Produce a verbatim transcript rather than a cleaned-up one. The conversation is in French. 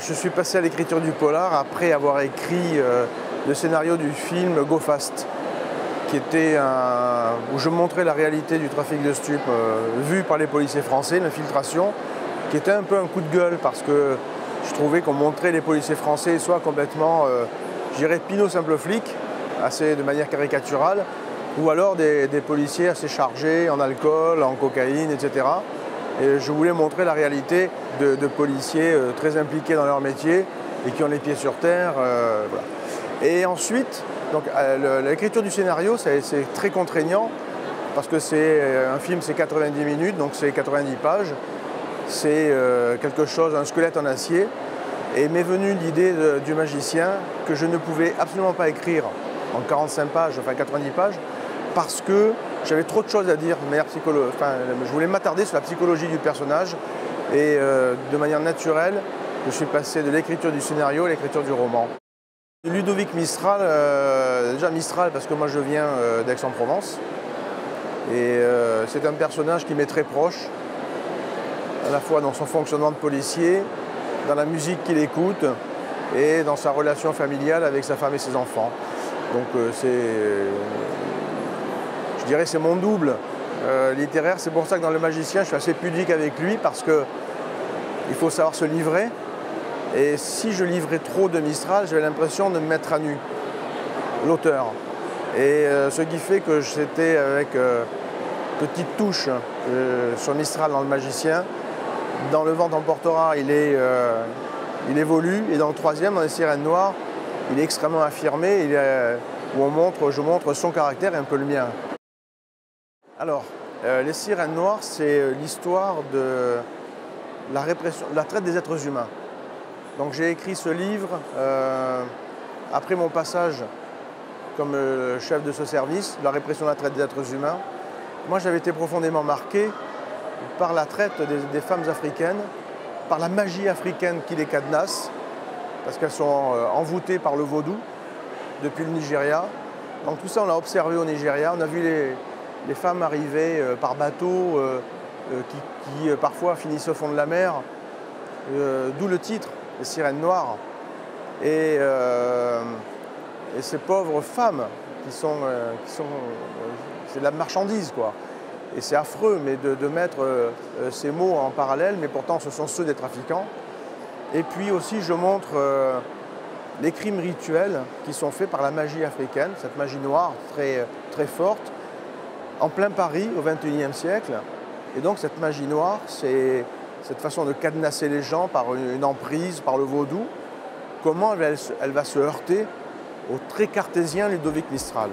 Alors je suis passé à l'écriture du polar après avoir écrit euh, le scénario du film Go Fast, qui était un, où je montrais la réalité du trafic de stupes euh, vu par les policiers français, l'infiltration, qui était un peu un coup de gueule parce que je trouvais qu'on montrait les policiers français soit complètement, euh, je dirais, pinot simple flic, assez de manière caricaturale, ou alors des, des policiers assez chargés en alcool, en cocaïne, et cetera. Et je voulais montrer la réalité de, de policiers euh, très impliqués dans leur métier et qui ont les pieds sur terre. Euh, voilà. Et ensuite, euh, l'écriture du scénario, c'est très contraignant parce que c'est un film, c'est quatre-vingt-dix minutes, donc c'est quatre-vingt-dix pages. C'est euh, quelque chose, un squelette en acier. Et m'est venue l'idée du Magicien que je ne pouvais absolument pas écrire en quarante-cinq pages, enfin quatre-vingt-dix pages, parce que j'avais trop de choses à dire. Mais psycholo... enfin, je voulais m'attarder sur la psychologie du personnage et euh, de manière naturelle, je suis passé de l'écriture du scénario à l'écriture du roman. Ludovic Mistral, euh, déjà Mistral parce que moi je viens euh, d'Aix-en-Provence et euh, c'est un personnage qui m'est très proche, à la fois dans son fonctionnement de policier, dans la musique qu'il écoute et dans sa relation familiale avec sa femme et ses enfants. Donc euh, c'est... Euh, je dirais c'est mon double euh, littéraire. C'est pour ça que dans Le Magicien, je suis assez pudique avec lui parce qu'il faut savoir se livrer. Et si je livrais trop de Mistral, j'avais l'impression de me mettre à nu, l'auteur. Et euh, ce qui fait que c'était avec euh, petite touche euh, sur Mistral dans Le Magicien. Dans Le Vent Emportera, il, est, euh, il évolue. Et dans le troisième, dans Les Sirènes Noires, il est extrêmement affirmé. Il est, où on montre, je montre son caractère et un peu le mien. Alors, euh, Les Sirènes Noires, c'est l'histoire de la répression, la traite des êtres humains. Donc j'ai écrit ce livre euh, après mon passage comme euh, chef de ce service, la répression de la traite des êtres humains. Moi, j'avais été profondément marqué par la traite des, des femmes africaines, par la magie africaine qui les cadenasse, parce qu'elles sont euh, envoûtées par le vaudou depuis le Nigeria. Donc tout ça, on l'a observé au Nigeria. On a vu les... les femmes arrivaient euh, par bateau, euh, euh, qui, qui euh, parfois finissent au fond de la mer, euh, d'où le titre, Les Sirènes Noires. Et, euh, et ces pauvres femmes qui sont... Euh, qui sont euh, c'est de la marchandise, quoi. Et c'est affreux mais de, de mettre euh, ces mots en parallèle, mais pourtant ce sont ceux des trafiquants. Et puis aussi je montre euh, les crimes rituels qui sont faits par la magie africaine, cette magie noire très, très forte, en plein Paris, au vingt et unième siècle. Et donc cette magie noire, c'est cette façon de cadenasser les gens par une emprise, par le vaudou. Comment elle, elle va se heurter au très cartésien Ludovic Mistral.